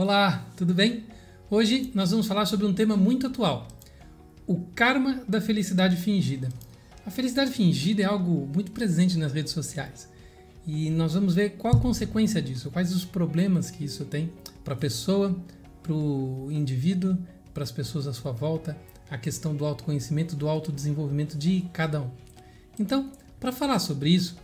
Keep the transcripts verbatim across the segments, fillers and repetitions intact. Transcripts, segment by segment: Olá, tudo bem? Hoje nós vamos falar sobre um tema muito atual, o karma da felicidade fingida. A felicidade fingida é algo muito presente nas redes sociais e nós vamos ver qual a consequência disso, quais os problemas que isso tem para a pessoa, para o indivíduo, para as pessoas à sua volta, a questão do autoconhecimento, do autodesenvolvimento de cada um. Então, para falar sobre isso,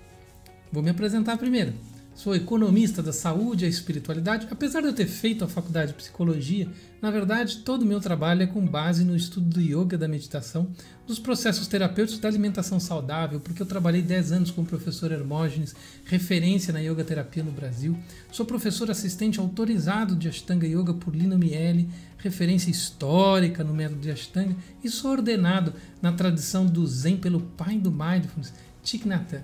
vou me apresentar primeiro. Sou economista da saúde e a espiritualidade. Apesar de eu ter feito a faculdade de psicologia, na verdade, todo o meu trabalho é com base no estudo do yoga, da meditação, dos processos terapêuticos, da alimentação saudável, porque eu trabalhei dez anos com o professor Hermógenes, referência na yoga terapia no Brasil. Sou professor assistente autorizado de Ashtanga Yoga por Lino Miele, referência histórica no método de Ashtanga, e sou ordenado na tradição do Zen pelo pai do Mindfulness, Thich Nhat Hanh.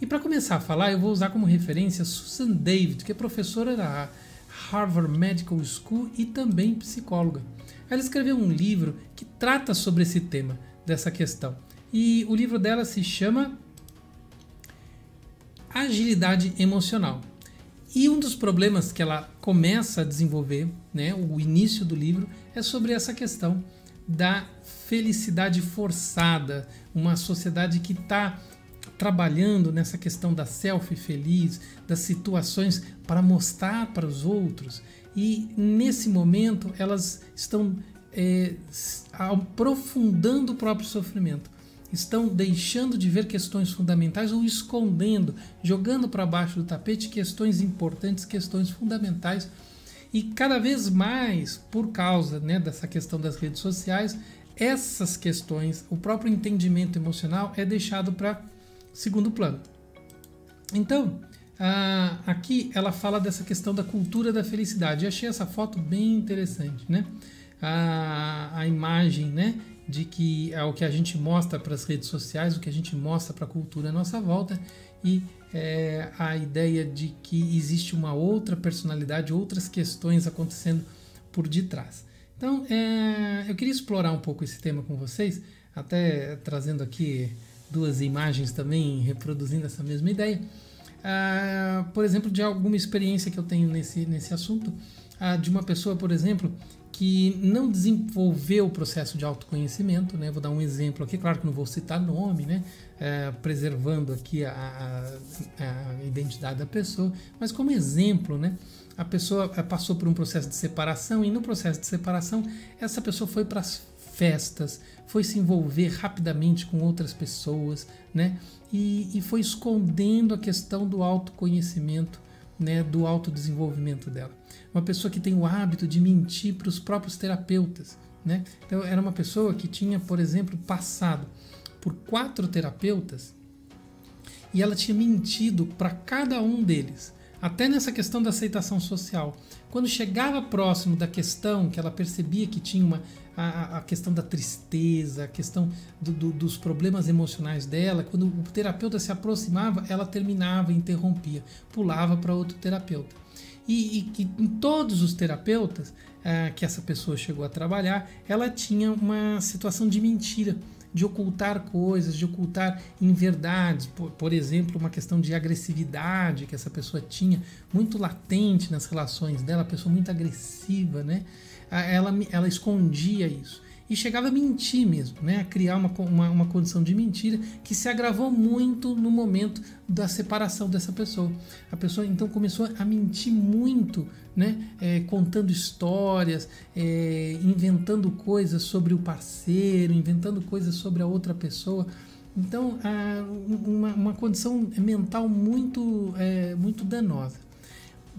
E para começar a falar, eu vou usar como referência Susan David, que é professora da Harvard Medical School e também psicóloga. Ela escreveu um livro que trata sobre esse tema, dessa questão. E o livro dela se chama Agilidade Emocional. E um dos problemas que ela começa a desenvolver, né, o início do livro, é sobre essa questão da felicidade forçada, uma sociedade que está trabalhando nessa questão da selfie feliz, das situações para mostrar para os outros. E nesse momento elas estão é, aprofundando o próprio sofrimento. Estão deixando de ver questões fundamentais ou escondendo, jogando para baixo do tapete questões importantes, questões fundamentais. E cada vez mais, por causa, né, dessa questão das redes sociais, essas questões, o próprio entendimento emocional é deixado para segundo plano. Então, a, aqui ela fala dessa questão da cultura da felicidade. Eu achei essa foto bem interessante, né? A, a imagem, né, de que é o que a gente mostra para as redes sociais, o que a gente mostra para a cultura à nossa volta, e é, a ideia de que existe uma outra personalidade, outras questões acontecendo por detrás. Então, é, eu queria explorar um pouco esse tema com vocês, até trazendo aqui duas imagens também reproduzindo essa mesma ideia, ah, por exemplo, de alguma experiência que eu tenho nesse, nesse assunto, ah, de uma pessoa, por exemplo, que não desenvolveu o processo de autoconhecimento, né? Vou dar um exemplo aqui, claro que não vou citar nome, né? Ah, preservando aqui a, a, a identidade da pessoa, mas como exemplo, né? A pessoa passou por um processo de separação e no processo de separação essa pessoa foi para as festas, foi se envolver rapidamente com outras pessoas, né? E, e foi escondendo a questão do autoconhecimento, né? Do autodesenvolvimento dela. Uma pessoa que tem o hábito de mentir para os próprios terapeutas, né? Então, era uma pessoa que tinha, por exemplo, passado por quatro terapeutas e ela tinha mentido para cada um deles. Até nessa questão da aceitação social. Quando chegava próximo da questão que ela percebia que tinha uma, a, a questão da tristeza, a questão do, do, dos problemas emocionais dela, quando o terapeuta se aproximava, ela terminava, interrompia, pulava para outro terapeuta. E, e, e em todos os terapeutas ah, que essa pessoa chegou a trabalhar, ela tinha uma situação de mentira, de ocultar coisas, de ocultar inverdades, por, por exemplo, uma questão de agressividade que essa pessoa tinha, muito latente nas relações dela, pessoa muito agressiva, né? Ela, ela escondia isso e chegava a mentir mesmo, né? A criar uma, uma, uma condição de mentira que se agravou muito no momento da separação dessa pessoa. A pessoa então começou a mentir muito, né? É, contando histórias, é, inventando coisas sobre o parceiro, inventando coisas sobre a outra pessoa. Então, a, uma, uma condição mental muito, é, muito danosa.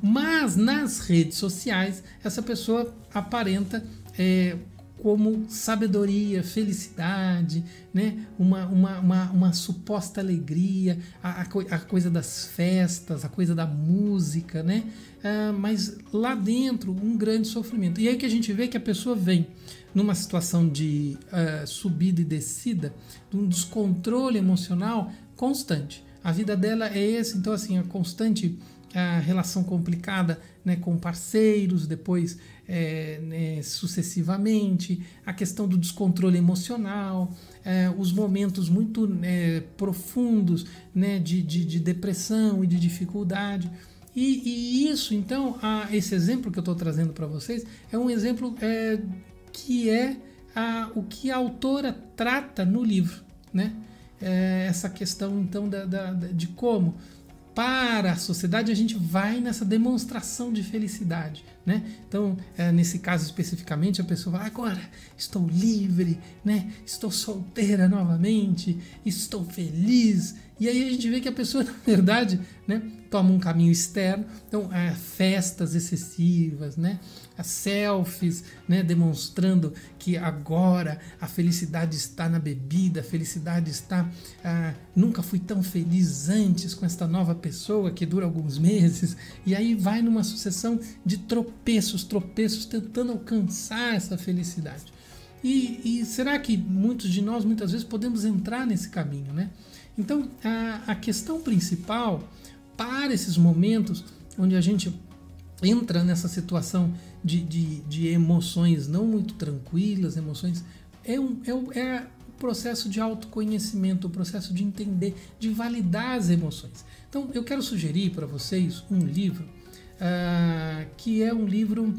Mas nas redes sociais, essa pessoa aparenta é, como sabedoria, felicidade, né? uma, uma, uma, uma suposta alegria, a, a coisa das festas, a coisa da música, né? Ah, mas lá dentro um grande sofrimento. E aí que a gente vê que a pessoa vem numa situação de uh, subida e descida, de um descontrole emocional constante. A vida dela é esse, então assim, a constante a relação complicada, né, com parceiros, depois é, né, sucessivamente, a questão do descontrole emocional, é, os momentos muito né, profundos, né, de, de, de depressão e de dificuldade. E, e isso, então, a, esse exemplo que eu estou trazendo para vocês é um exemplo é, que é a, o que a autora trata no livro, né? É, essa questão, então, da, da, de como, para a sociedade, a gente vai nessa demonstração de felicidade, né? Então, é, nesse caso especificamente, a pessoa fala, agora estou livre, né? Estou solteira novamente, estou feliz. E aí a gente vê que a pessoa, na verdade, né, toma um caminho externo. Então, é, festas excessivas, né? As selfies, né, demonstrando que agora a felicidade está na bebida, a felicidade está... Ah, nunca fui tão feliz antes com esta nova pessoa que dura alguns meses. E aí vai numa sucessão de tropeços, tropeços tentando alcançar essa felicidade. E, e será que muitos de nós, muitas vezes, podemos entrar nesse caminho, né? Então, a, a questão principal para esses momentos onde a gente entra nessa situação de, de, de emoções não muito tranquilas, emoções é um, é um, é um processo de autoconhecimento, o um processo de entender, de validar as emoções. Então, eu quero sugerir para vocês um livro, uh, que é um livro,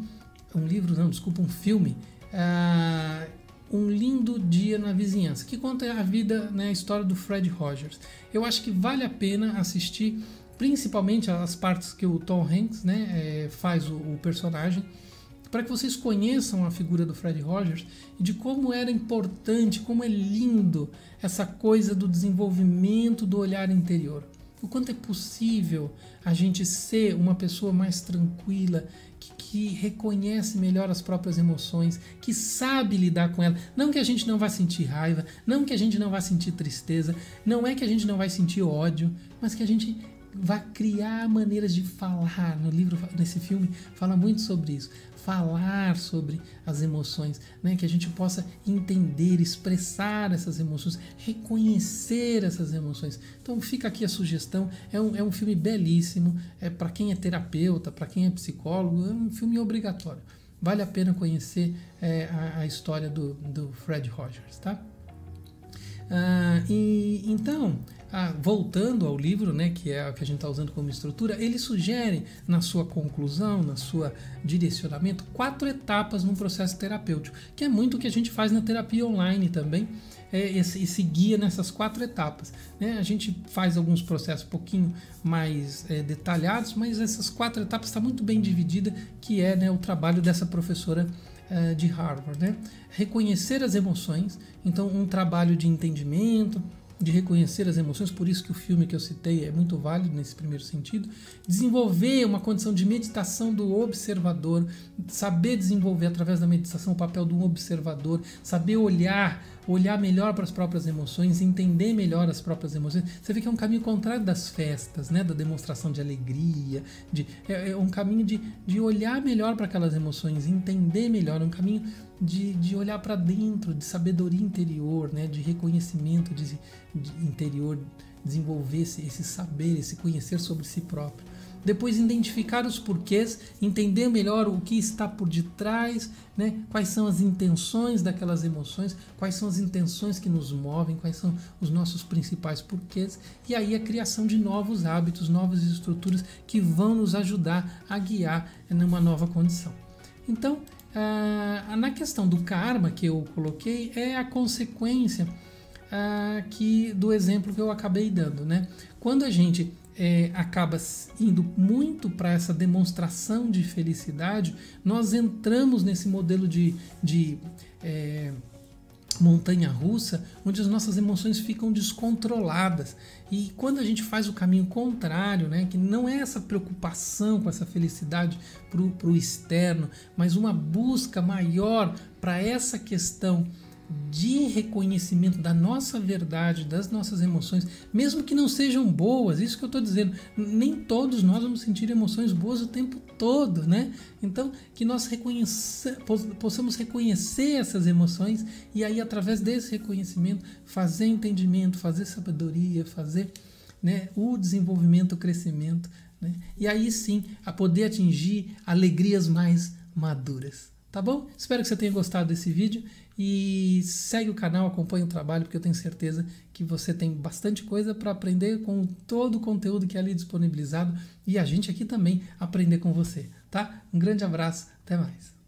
um livro não, desculpa, um filme, uh, Um Lindo Dia na Vizinhança, que conta a vida, né, a história do Fred Rogers. Eu acho que vale a pena assistir, principalmente as partes que o Tom Hanks, né, é, faz o, o personagem, para que vocês conheçam a figura do Fred Rogers e de como era importante, como é lindo essa coisa do desenvolvimento do olhar interior. O quanto é possível a gente ser uma pessoa mais tranquila, que, que reconhece melhor as próprias emoções, que sabe lidar com ela. Não que a gente não vá sentir raiva, não que a gente não vá sentir tristeza, não é que a gente não vai sentir ódio, mas que a gente vá criar maneiras de falar. No livro, nesse filme, fala muito sobre isso. Falar sobre as emoções, né? Que a gente possa entender, expressar essas emoções, reconhecer essas emoções. Então fica aqui a sugestão, é um, é um filme belíssimo, é para quem é terapeuta, para quem é psicólogo, é um filme obrigatório. Vale a pena conhecer é, a, a história do, do Fred Rogers, tá? Ah, e então... Ah, voltando ao livro, né, que é o que a gente está usando como estrutura, ele sugere na sua conclusão, na sua direcionamento, quatro etapas num processo terapêutico, que é muito o que a gente faz na terapia online também, é, e se guia nessas quatro etapas, né? A gente faz alguns processos um pouquinho mais é, detalhados, mas essas quatro etapas está muito bem dividida, que é, né, o trabalho dessa professora é, de Harvard, né? Reconhecer as emoções, então um trabalho de entendimento, de reconhecer as emoções, por isso que o filme que eu citei é muito válido nesse primeiro sentido. Desenvolver uma condição de meditação do observador, saber desenvolver através da meditação o papel do observador, saber olhar, olhar melhor para as próprias emoções, entender melhor as próprias emoções. Você vê que é um caminho contrário das festas, né? Da demonstração de alegria, de, é, é um caminho de, de olhar melhor para aquelas emoções, entender melhor, é um caminho... De, de olhar para dentro, de sabedoria interior, né? De reconhecimento de, de interior, desenvolver esse, esse saber, esse conhecer sobre si próprio. Depois identificar os porquês, entender melhor o que está por detrás, né? Quais são as intenções daquelas emoções, quais são as intenções que nos movem, quais são os nossos principais porquês. E aí a criação de novos hábitos, novas estruturas que vão nos ajudar a guiar numa nova condição. Então... Ah, na questão do karma que eu coloquei, é a consequência ah, que, do exemplo que eu acabei dando, né? Quando a gente é, acaba indo muito para essa demonstração de felicidade, nós entramos nesse modelo de, de é, montanha-russa, onde as nossas emoções ficam descontroladas. E quando a gente faz o caminho contrário, né, que não é essa preocupação com essa felicidade para o externo, mas uma busca maior para essa questão de reconhecimento da nossa verdade, das nossas emoções, mesmo que não sejam boas, isso que eu estou dizendo, nem todos nós vamos sentir emoções boas o tempo todo, né? Então, que nós reconheça, possamos reconhecer essas emoções e aí, através desse reconhecimento, fazer entendimento, fazer sabedoria, fazer, né, o desenvolvimento, o crescimento, né? E aí sim, a poder atingir alegrias mais maduras. Tá bom? Espero que você tenha gostado desse vídeo e segue o canal, acompanha o trabalho, porque eu tenho certeza que você tem bastante coisa para aprender com todo o conteúdo que é ali disponibilizado e a gente aqui também aprender com você, tá? Um grande abraço, até mais!